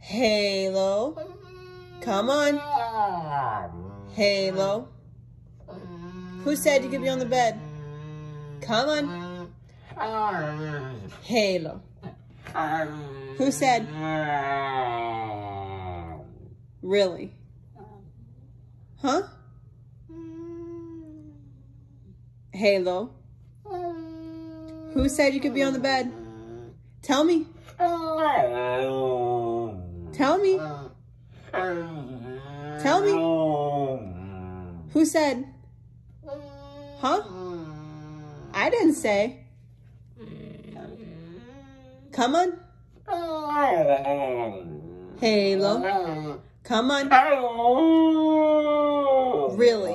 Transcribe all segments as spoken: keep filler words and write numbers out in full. Halo. Come on. Halo. Who said you could be on the bed? Come on. Halo. Who said? Really? Huh? Halo. Who said you could be on the bed? Tell me. Tell me. Tell me. Who said? Huh? I didn't say. Come on. Halo. Come on. Really?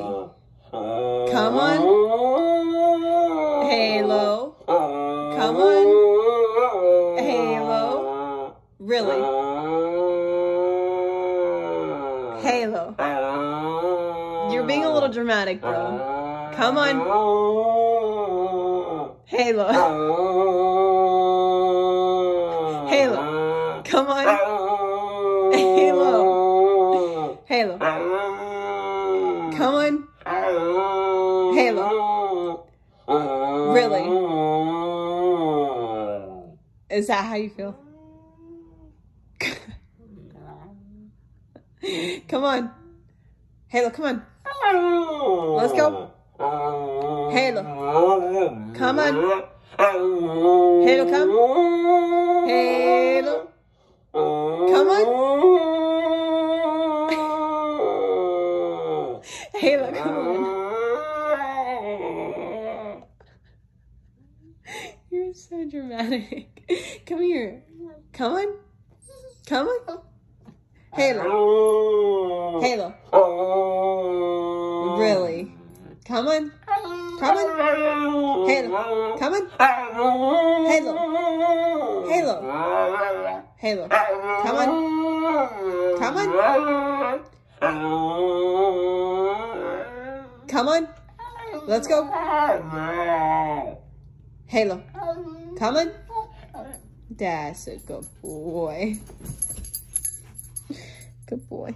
Come on. Halo. Come on. Halo. Really? Halo. You're being a little dramatic, bro. Come on. Halo. Halo. Come on. Halo. Halo. Come on. Halo. Really? Is that how you feel? Come on. Halo, come on. Let's go. Halo. Come on. Halo, come. Halo. Come on. Halo, come on. You're so dramatic. Come here. Come on. Come on. Halo. Halo. Really? Come on. Come on. Halo. Come on. Halo. Halo. Halo. Come on. Come on. Come on. Let's go. Halo. Come on. That's a good boy. Good boy.